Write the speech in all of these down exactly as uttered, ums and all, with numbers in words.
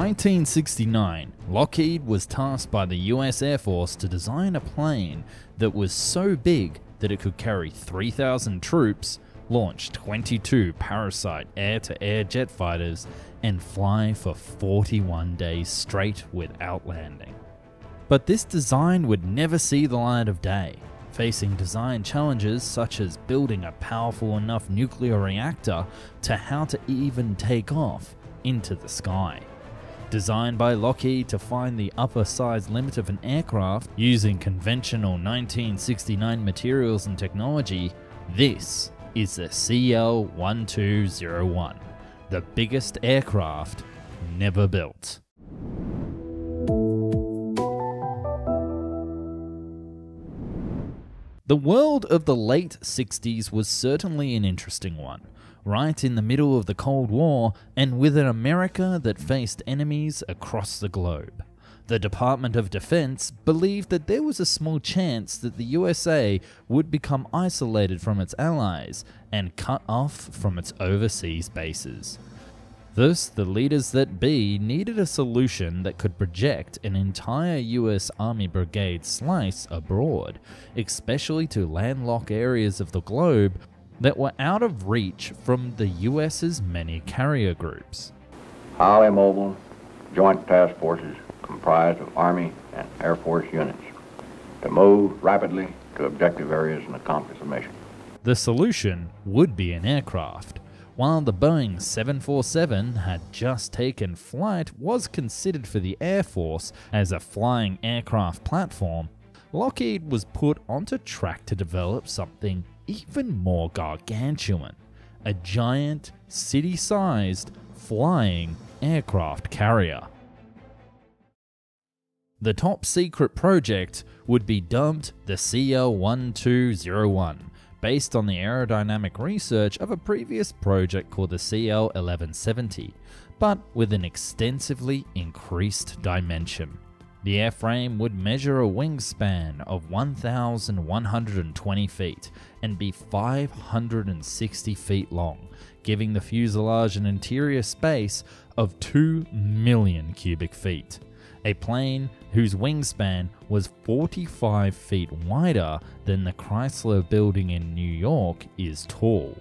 nineteen sixty-nine, Lockheed was tasked by the U S Air Force to design a plane that was so big that it could carry three thousand troops, launch twenty-two parasite air-to-air jet fighters, and fly for forty-one days straight without landing. But this design would never see the light of day, facing design challenges such as building a powerful enough nuclear reactor to how to even take off into the sky. Designed by Lockheed to find the upper size limit of an aircraft using conventional nineteen sixty-nine materials and technology, this is the C L twelve oh one, the biggest aircraft never built. The world of the late sixties was certainly an interesting one, right in the middle of the Cold War and with an America that faced enemies across the globe. The Department of Defense believed that there was a small chance that the U S A would become isolated from its allies and cut off from its overseas bases. Thus, the leaders that be needed a solution that could project an entire U S Army brigade slice abroad, especially to landlocked areas of the globe that were out of reach from the U S's many carrier groups. Highly mobile joint task forces comprised of Army and Air Force units to move rapidly to objective areas and accomplish the mission. The solution would be an aircraft. While the Boeing seven forty-seven had just taken flight, was considered for the Air Force as a flying aircraft platform, Lockheed was put onto track to develop something even more gargantuan, a giant, city-sized, flying aircraft carrier. The top secret project would be dubbed the C L twelve oh one, based on the aerodynamic research of a previous project called the C L eleven seventy, but with an extensively increased dimension. The airframe would measure a wingspan of one thousand one hundred twenty feet and be five hundred sixty feet long, giving the fuselage an interior space of two million cubic feet. A plane whose wingspan was forty-five feet wider than the Chrysler Building in New York is tall.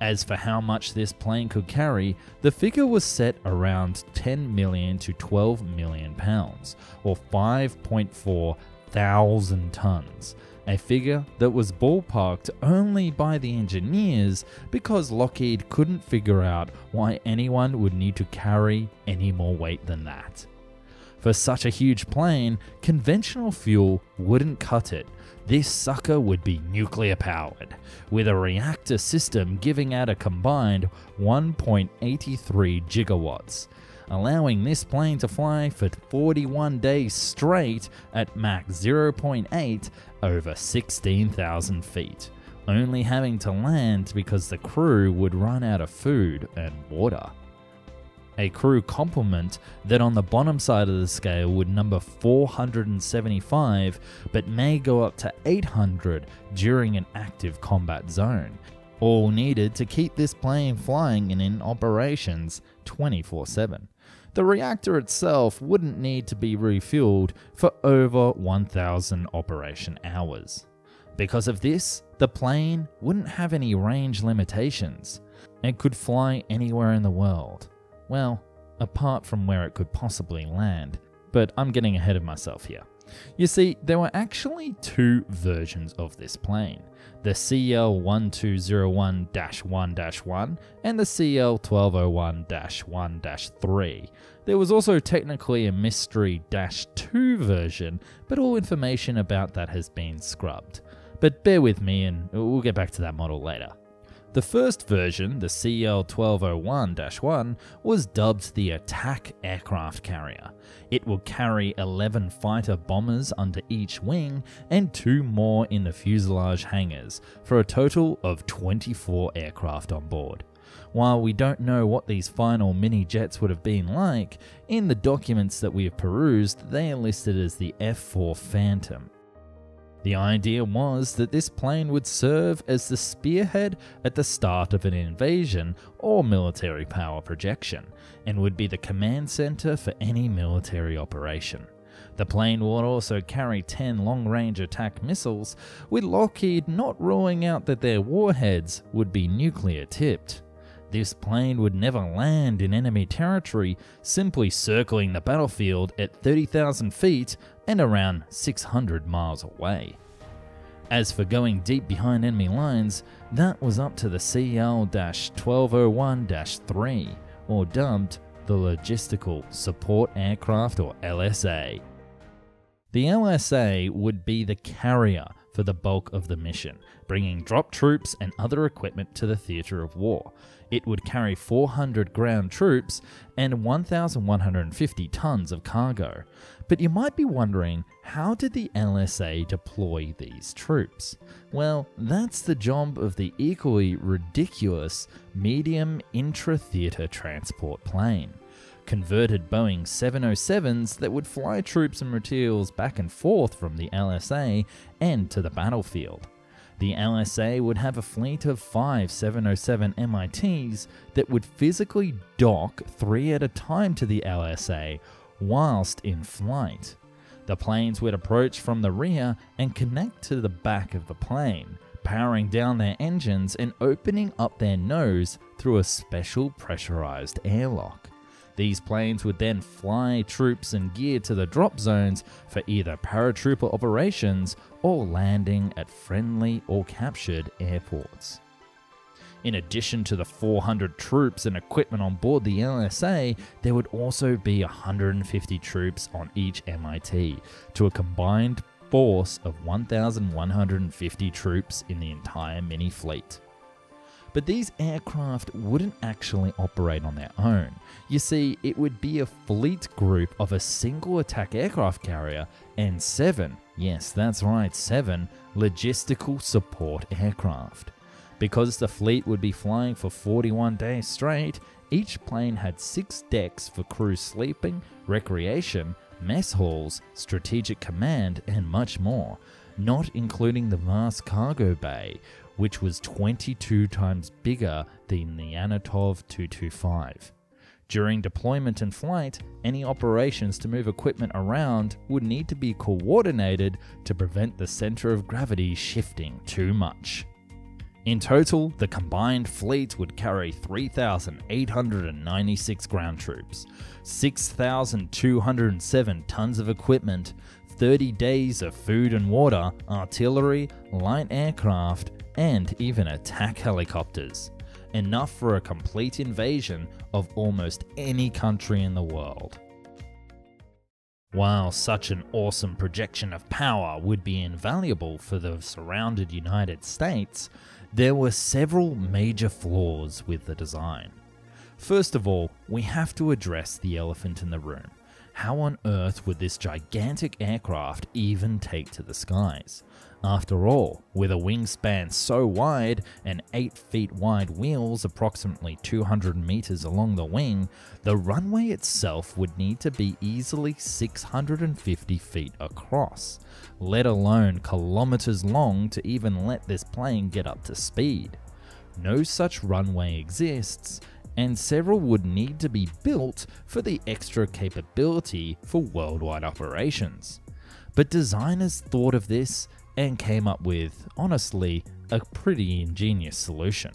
As for how much this plane could carry, the figure was set around ten million to twelve million pounds, or five point four thousand tons, a figure that was ballparked only by the engineers because Lockheed couldn't figure out why anyone would need to carry any more weight than that. For such a huge plane, conventional fuel wouldn't cut it. This sucker would be nuclear powered, with a reactor system giving out a combined one point eight three gigawatts, allowing this plane to fly for forty-one days straight at Mach zero point eight over sixteen thousand feet, only having to land because the crew would run out of food and water. A crew complement that on the bottom side of the scale would number four hundred seventy-five, but may go up to eight hundred during an active combat zone, all needed to keep this plane flying and in operations twenty-four seven. The reactor itself wouldn't need to be refueled for over one thousand operation hours. Because of this, the plane wouldn't have any range limitations and could fly anywhere in the world. Well, apart from where it could possibly land, but I'm getting ahead of myself here. You see, there were actually two versions of this plane, the C L twelve oh one dash one dash one and the C L twelve oh one dash one dash three. There was also technically a mystery dash two version, but all information about that has been scrubbed. But bear with me and we'll get back to that model later. The first version, the C L twelve oh one dash one, was dubbed the attack aircraft carrier. It would carry eleven fighter bombers under each wing and two more in the fuselage hangars, for a total of twenty-four aircraft on board. While we don't know what these final mini-jets would have been like, in the documents that we have perused, they are listed as the F four Phantom. The idea was that this plane would serve as the spearhead at the start of an invasion or military power projection, and would be the command center for any military operation. The plane would also carry ten long-range attack missiles, with Lockheed not ruling out that their warheads would be nuclear-tipped. This plane would never land in enemy territory, simply circling the battlefield at thirty thousand feet and around six hundred miles away. As for going deep behind enemy lines, that was up to the C L twelve oh one dash three, or dubbed the Logistical Support Aircraft, or L S A. The L S A would be the carrier for the bulk of the mission, bringing drop troops and other equipment to the theater of war. It would carry four hundred ground troops and one thousand one hundred fifty tons of cargo. But you might be wondering, how did the L S A deploy these troops? Well, that's the job of the equally ridiculous medium intra-theater transport plane. Converted Boeing seven oh sevens that would fly troops and materials back and forth from the L S A and to the battlefield. The L S A would have a fleet of five seven oh seven M I Ts that would physically dock three at a time to the L S A whilst in flight. The planes would approach from the rear and connect to the back of the plane, powering down their engines and opening up their nose through a special pressurized airlock. These planes would then fly troops and gear to the drop zones for either paratrooper operations or landing at friendly or captured airports. In addition to the four hundred troops and equipment on board the L S A, there would also be one hundred fifty troops on each M I T, to a combined force of one thousand one hundred fifty troops in the entire mini fleet. But these aircraft wouldn't actually operate on their own. You see, it would be a fleet group of a single attack aircraft carrier and seven, yes that's right, seven logistical support aircraft. Because the fleet would be flying for forty-one days straight, each plane had six decks for crew sleeping, recreation, mess halls, strategic command, and much more, not including the vast cargo bay, which was twenty-two times bigger than the Antonov two twenty-five. During deployment and flight, any operations to move equipment around would need to be coordinated to prevent the center of gravity shifting too much. In total, the combined fleet would carry three thousand eight hundred ninety-six ground troops, six thousand two hundred seven tons of equipment, thirty days of food and water, artillery, light aircraft, and even attack helicopters. Enough for a complete invasion of almost any country in the world. While such an awesome projection of power would be invaluable for the surrounded United States, there were several major flaws with the design. First of all, we have to address the elephant in the room. How on earth would this gigantic aircraft even take to the skies? After all, with a wingspan so wide and eight feet wide wheels approximately two hundred meters along the wing, the runway itself would need to be easily six hundred fifty feet across, let alone kilometers long to even let this plane get up to speed. No such runway exists, and several would need to be built for the extra capability for worldwide operations. But designers thought of this and came up with, honestly, a pretty ingenious solution.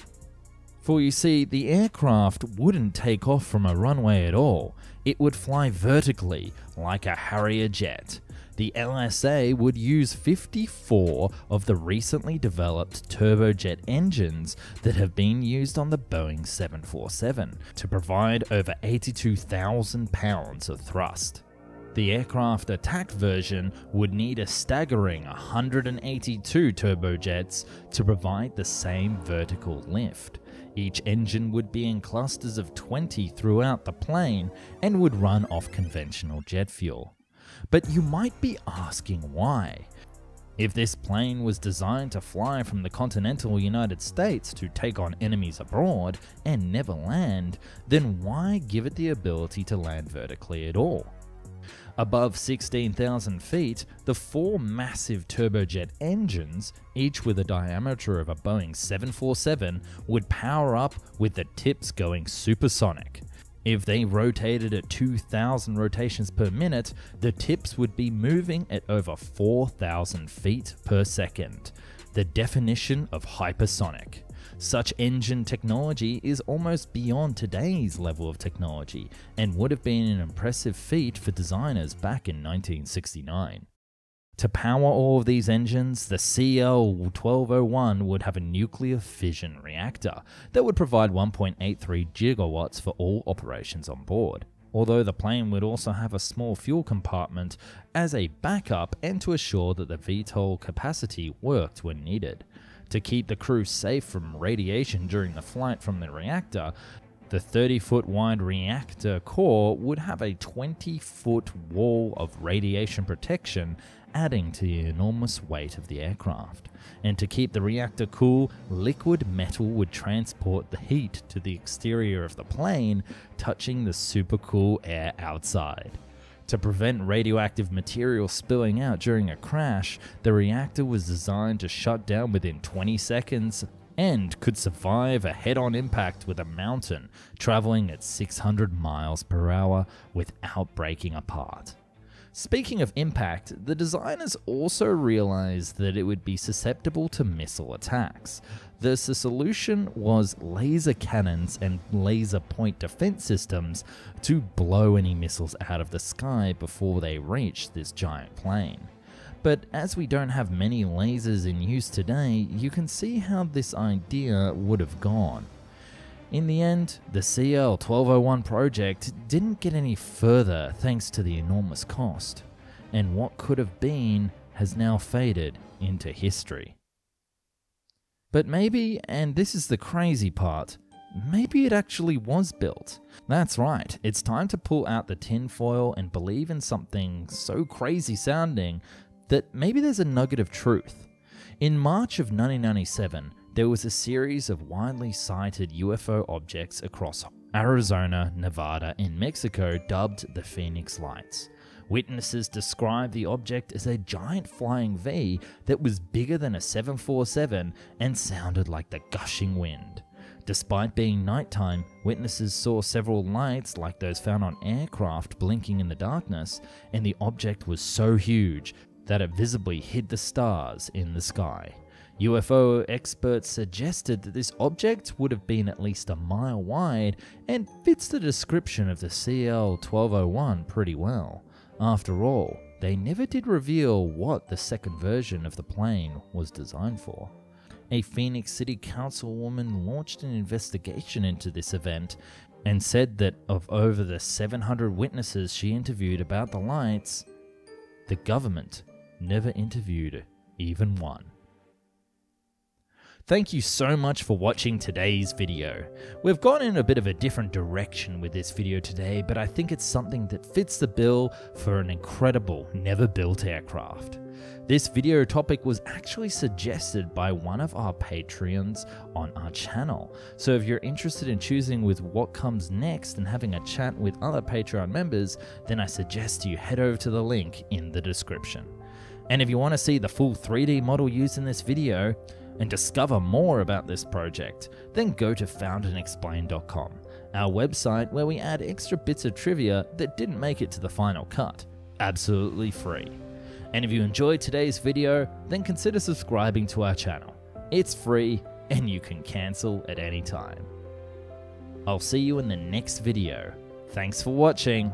For you see, the aircraft wouldn't take off from a runway at all. It would fly vertically, like a Harrier jet. The L S A would use fifty-four of the recently developed turbojet engines that have been used on the Boeing seven forty-seven to provide over eighty-two thousand pounds of thrust. The aircraft attack version would need a staggering one hundred eighty-two turbojets to provide the same vertical lift. Each engine would be in clusters of twenty throughout the plane and would run off conventional jet fuel. But you might be asking why? If this plane was designed to fly from the continental United States to take on enemies abroad and never land, then why give it the ability to land vertically at all? Above sixteen thousand feet, the four massive turbojet engines, each with a diameter of a Boeing seven forty-seven, would power up with the tips going supersonic. If they rotated at two thousand rotations per minute, the tips would be moving at over four thousand feet per second, the definition of hypersonic. Such engine technology is almost beyond today's level of technology and would have been an impressive feat for designers back in nineteen sixty-nine. To power all of these engines, the C L twelve oh one would have a nuclear fission reactor that would provide one point eight three gigawatts for all operations on board, although the plane would also have a small fuel compartment as a backup and to assure that the V TOL capacity worked when needed. To keep the crew safe from radiation during the flight from the reactor, the thirty foot wide reactor core would have a twenty foot wall of radiation protection, adding to the enormous weight of the aircraft. And to keep the reactor cool, liquid metal would transport the heat to the exterior of the plane, touching the supercool air outside. To prevent radioactive material spilling out during a crash, the reactor was designed to shut down within twenty seconds and could survive a head-on impact with a mountain, traveling at six hundred miles per hour without breaking apart. Speaking of impact, the designers also realized that it would be susceptible to missile attacks. Thus, the solution was laser cannons and laser point defense systems to blow any missiles out of the sky before they reached this giant plane. But as we don't have many lasers in use today, you can see how this idea would have gone. In the end, the C L twelve oh one project didn't get any further thanks to the enormous cost, and what could have been has now faded into history. But maybe, and this is the crazy part, maybe it actually was built. That's right, it's time to pull out the tinfoil and believe in something so crazy sounding that maybe there's a nugget of truth. In March of nineteen ninety-seven, there was a series of widely cited U F O objects across Arizona, Nevada, and Mexico dubbed the Phoenix Lights. Witnesses described the object as a giant flying V that was bigger than a seven forty-seven and sounded like the gushing wind. Despite being nighttime, witnesses saw several lights like those found on aircraft blinking in the darkness, and the object was so huge that it visibly hid the stars in the sky. U F O experts suggested that this object would have been at least a mile wide and fits the description of the C L twelve oh one pretty well. After all, they never did reveal what the second version of the plane was designed for. A Phoenix City Councilwoman launched an investigation into this event and said that of over the seven hundred witnesses she interviewed about the lights, the government never interviewed even one. Thank you so much for watching today's video. We've gone in a bit of a different direction with this video today, but I think it's something that fits the bill for an incredible never-built aircraft. This video topic was actually suggested by one of our Patreons on our channel, so if you're interested in choosing with what comes next and having a chat with other Patreon members, then I suggest you head over to the link in the description. And if you want to see the full three D model used in this video, and discover more about this project, then go to found and explained dot com, our website where we add extra bits of trivia that didn't make it to the final cut, absolutely free. And if you enjoyed today's video, then consider subscribing to our channel. It's free and you can cancel at any time. I'll see you in the next video. Thanks for watching.